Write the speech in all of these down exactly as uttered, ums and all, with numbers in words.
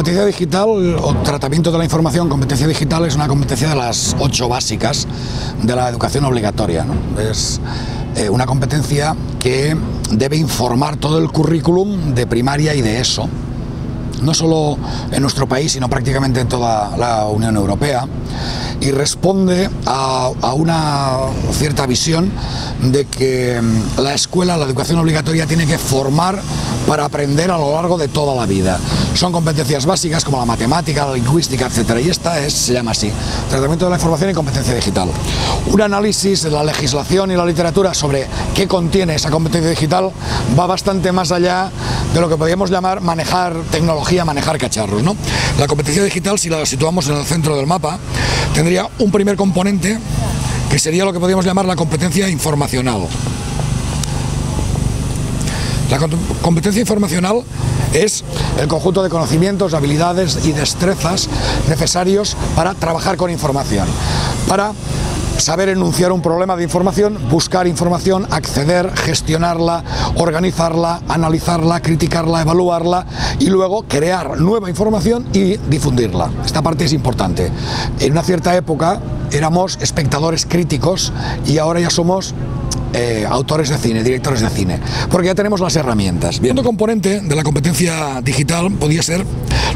Competencia digital o tratamiento de la información, competencia digital es una competencia de las ocho básicas de la educación obligatoria, ¿no? Es eh, una competencia que debe informar todo el currículum de primaria y de ESO, no solo en nuestro país, sino prácticamente en toda la Unión Europea, y responde a, a una cierta visión de que la escuela, la educación obligatoria, tiene que formar para aprender a lo largo de toda la vida. Son competencias básicas como la matemática, la lingüística, etcétera. Y esta es, se llama así, tratamiento de la información y competencia digital. Un análisis de la legislación y la literatura sobre qué contiene esa competencia digital va bastante más allá de lo que podríamos llamar manejar tecnología, manejar cacharros, ¿no? La competencia digital, si la situamos en el centro del mapa, tendría un primer componente que sería lo que podríamos llamar la competencia informacional. La competencia informacional es el conjunto de conocimientos, habilidades y destrezas necesarios para trabajar con información, para saber enunciar un problema de información, buscar información, acceder, gestionarla, organizarla, analizarla, criticarla, evaluarla y luego crear nueva información y difundirla. Esta parte es importante. En una cierta época éramos espectadores críticos y ahora ya somos Eh, autores de cine, directores de cine, porque ya tenemos las herramientas. Bien. Otro componente de la competencia digital podría ser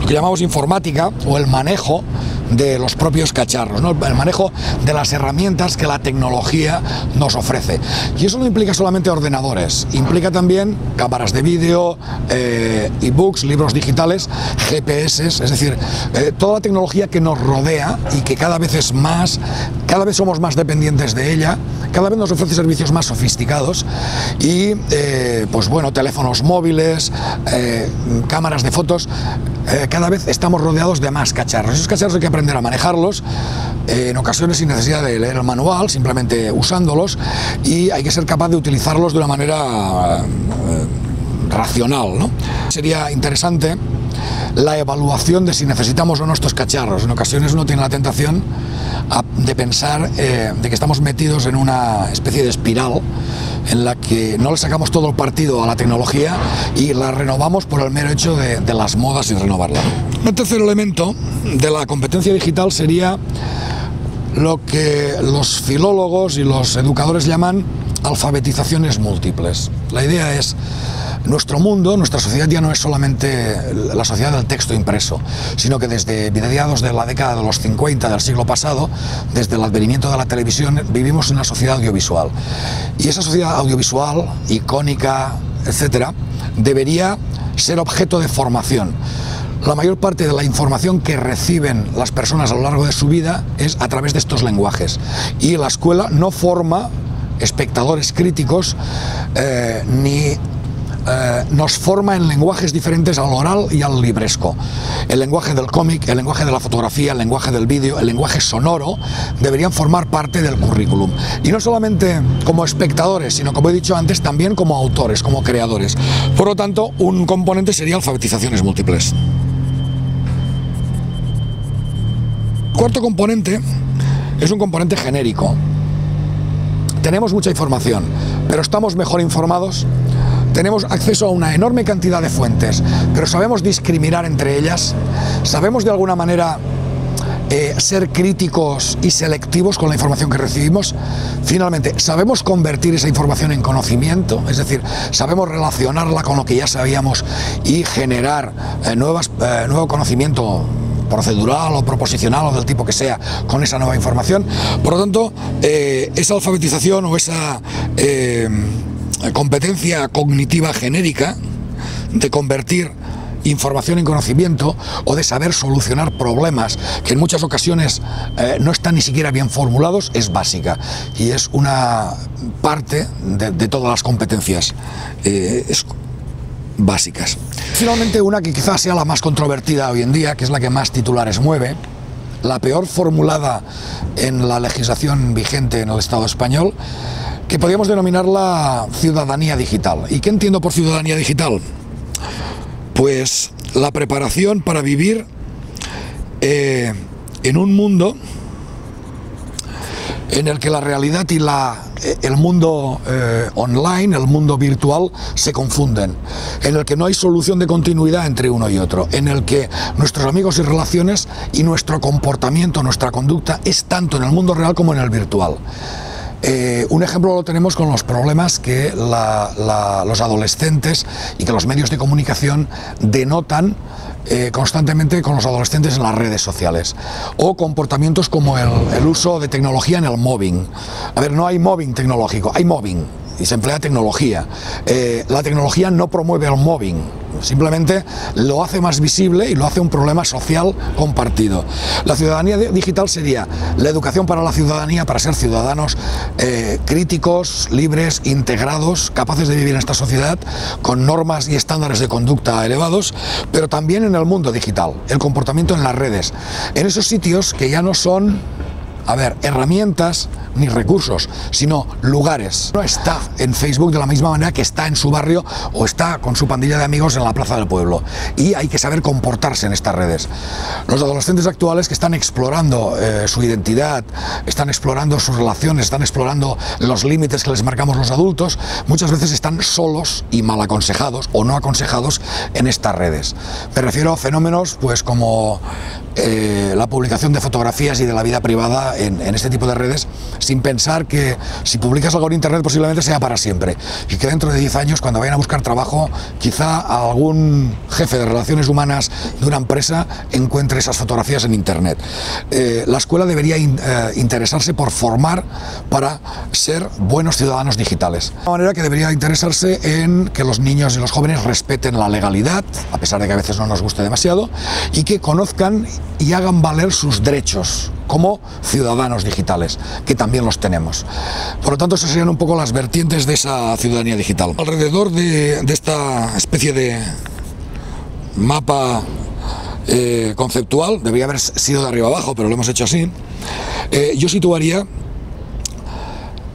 lo que llamamos informática o el manejo de los propios cacharros, ¿no? El manejo de las herramientas que la tecnología nos ofrece. Y eso no implica solamente ordenadores, implica también cámaras de vídeo, eh, ebooks, libros digitales, G P S, es decir, eh, toda la tecnología que nos rodea y que cada vez es más, cada vez somos más dependientes de ella, cada vez nos ofrece servicios más sofisticados y eh, pues bueno, teléfonos móviles, eh, cámaras de fotos, eh, cada vez estamos rodeados de más cacharros. Esos cacharros hay que aprender a manejarlos, eh, en ocasiones sin necesidad de leer el manual, simplemente usándolos, y hay que ser capaz de utilizarlos de una manera eh, racional, ¿no? Sería interesante la evaluación de si necesitamos o no estos cacharros. En ocasiones uno tiene la tentación de pensar eh, de que estamos metidos en una especie de espiral en la que no le sacamos todo el partido a la tecnología y la renovamos por el mero hecho de, de las modas y renovarla. Un tercer elemento de la competencia digital sería lo que los filólogos y los educadores llaman alfabetizaciones múltiples. La idea es: nuestro mundo, nuestra sociedad ya no es solamente la sociedad del texto impreso, sino que desde mediados de la década de los cincuenta del siglo pasado, desde el advenimiento de la televisión, vivimos en una sociedad audiovisual. Y esa sociedad audiovisual, icónica, etcétera, debería ser objeto de formación. La mayor parte de la información que reciben las personas a lo largo de su vida es a través de estos lenguajes. Y la escuela no forma espectadores críticos eh, ni... Eh, nos forma en lenguajes diferentes al oral y al libresco. El lenguaje del cómic, el lenguaje de la fotografía, el lenguaje del vídeo, el lenguaje sonoro deberían formar parte del currículum. Y no solamente como espectadores, sino, como he dicho antes, también como autores, como creadores. Por lo tanto, un componente sería alfabetizaciones múltiples. Cuarto componente es un componente genérico. Tenemos mucha información, pero estamos mejor informados. Tenemos acceso a una enorme cantidad de fuentes, pero sabemos discriminar entre ellas, sabemos de alguna manera eh, ser críticos y selectivos con la información que recibimos. Finalmente, sabemos convertir esa información en conocimiento, es decir, sabemos relacionarla con lo que ya sabíamos y generar eh, nuevas, eh, nuevo conocimiento procedural o proposicional o del tipo que sea con esa nueva información. Por lo tanto, eh, esa alfabetización o esa... Eh, competencia cognitiva genérica de convertir información en conocimiento o de saber solucionar problemas que en muchas ocasiones eh, no están ni siquiera bien formulados es básica y es una parte de, de todas las competencias eh, es básicas. Finalmente, una que quizás sea la más controvertida hoy en día, que es la que más titulares mueve, la peor formulada en la legislación vigente en el Estado español, que podríamos denominarla ciudadanía digital. ¿Y qué entiendo por ciudadanía digital? Pues la preparación para vivir eh, en un mundo en el que la realidad y la el mundo eh, online, el mundo virtual, se confunden, en el que no hay solución de continuidad entre uno y otro, en el que nuestros amigos y relaciones y nuestro comportamiento, nuestra conducta, es tanto en el mundo real como en el virtual. Eh, un ejemplo lo tenemos con los problemas que la, la, los adolescentes y que los medios de comunicación denotan eh, constantemente con los adolescentes en las redes sociales, o comportamientos como el, el uso de tecnología en el mobbing. A ver, no hay mobbing tecnológico, hay mobbing y se emplea tecnología. Eh, la tecnología no promueve el mobbing, simplemente lo hace más visible y lo hace un problema social compartido. La ciudadanía digital sería la educación para la ciudadanía, para ser ciudadanos eh, críticos, libres, integrados, capaces de vivir en esta sociedad con normas y estándares de conducta elevados, pero también en el mundo digital, el comportamiento en las redes, en esos sitios que ya no son, a ver, herramientas ni recursos, sino lugares. No está en Facebook de la misma manera que está en su barrio o está con su pandilla de amigos en la plaza del pueblo, y hay que saber comportarse en estas redes. Los adolescentes actuales que están explorando eh, su identidad, están explorando sus relaciones, están explorando los límites que les marcamos los adultos, muchas veces están solos y mal aconsejados o no aconsejados en estas redes. Me refiero a fenómenos pues como eh, la publicación de fotografías y de la vida privada En, en este tipo de redes, sin pensar que si publicas algo en internet posiblemente sea para siempre, y que dentro de diez años, cuando vayan a buscar trabajo, quizá algún jefe de relaciones humanas de una empresa encuentre esas fotografías en internet. Eh, la escuela debería in, eh, interesarse por formar para ser buenos ciudadanos digitales. De una manera que debería interesarse en que los niños y los jóvenes respeten la legalidad, a pesar de que a veces no nos guste demasiado, y que conozcan y hagan valer sus derechos como ciudadanos digitales, que también los tenemos. Por lo tanto, esas serían un poco las vertientes de esa ciudadanía digital. Alrededor de, de esta especie de mapa eh, conceptual, debería haber sido de arriba abajo, pero lo hemos hecho así, eh, yo situaría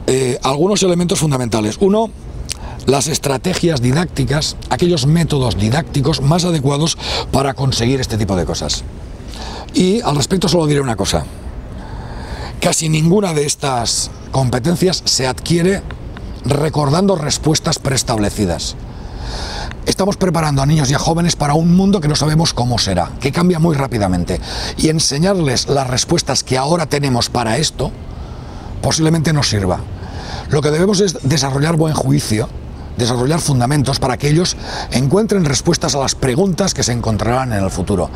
eh, algunos elementos fundamentales. Uno, las estrategias didácticas, aquellos métodos didácticos más adecuados para conseguir este tipo de cosas. Y al respecto solo diré una cosa: casi ninguna de estas competencias se adquiere recordando respuestas preestablecidas. Estamos preparando a niños y a jóvenes para un mundo que no sabemos cómo será, que cambia muy rápidamente, y enseñarles las respuestas que ahora tenemos para esto posiblemente no sirva. Lo que debemos es desarrollar buen juicio, desarrollar fundamentos para que ellos encuentren respuestas a las preguntas que se encontrarán en el futuro.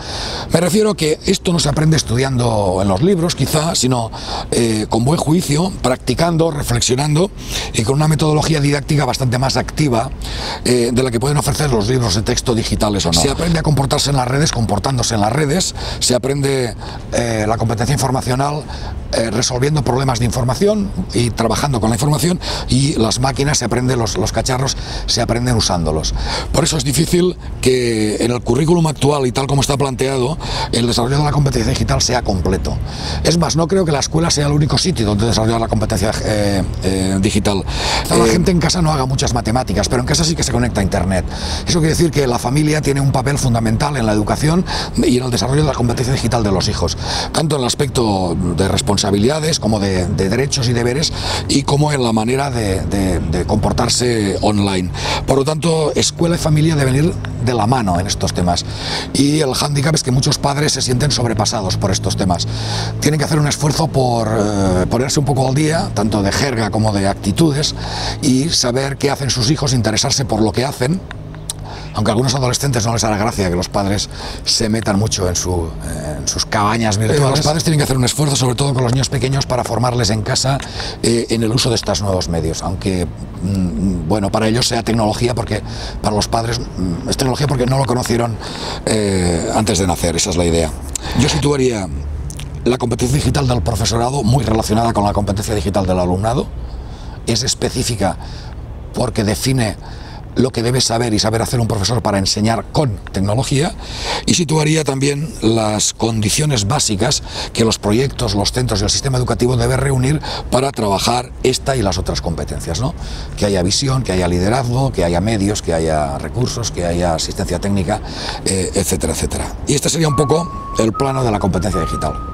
Me refiero que esto no se aprende estudiando en los libros, quizá, sino eh, con buen juicio, practicando, reflexionando y con una metodología didáctica bastante más activa eh, de la que pueden ofrecer los libros de texto digitales o no. Se aprende a comportarse en las redes comportándose en las redes, se aprende eh, la competencia informacional eh, resolviendo problemas de información y trabajando con la información, y las máquinas se aprenden, los, los cacharros se aprenden usándolos. Por eso es difícil que en el currículum actual y tal como está planteado el desarrollo de la competencia digital sea completo. Es más, no creo que la escuela sea el único sitio donde desarrollar la competencia eh, eh, digital. Eh, la gente en casa no haga muchas matemáticas, pero en casa sí que se conecta a internet. Eso quiere decir que la familia tiene un papel fundamental en la educación y en el desarrollo de la competencia digital de los hijos, tanto en el aspecto de responsabilidades como de, de derechos y deberes, y como en la manera de, de, de comportarse online. Online. Por lo tanto, escuela y familia deben ir de la mano en estos temas, y el hándicap es que muchos padres se sienten sobrepasados por estos temas. Tienen que hacer un esfuerzo por eh, ponerse un poco al día, tanto de jerga como de actitudes, y saber qué hacen sus hijos, interesarse por lo que hacen, aunque a algunos adolescentes no les hará gracia que los padres se metan mucho en, su, en sus cabañas virtuales. Los padres tienen que hacer un esfuerzo, sobre todo con los niños pequeños, para formarles en casa eh, en el uso de estos nuevos medios, aunque mm, bueno, para ellos sea tecnología, porque para los padres mm, es tecnología porque no lo conocieron eh, antes de nacer. Esa es la idea. Yo situaría la competencia digital del profesorado muy relacionada con la competencia digital del alumnado. Es específica porque define lo que debe saber y saber hacer un profesor para enseñar con tecnología, y situaría también las condiciones básicas que los proyectos, los centros y el sistema educativo deben reunir para trabajar esta y las otras competencias, ¿no? Que haya visión, que haya liderazgo, que haya medios, que haya recursos, que haya asistencia técnica, eh, etcétera, etcétera. Y este sería un poco el plano de la competencia digital.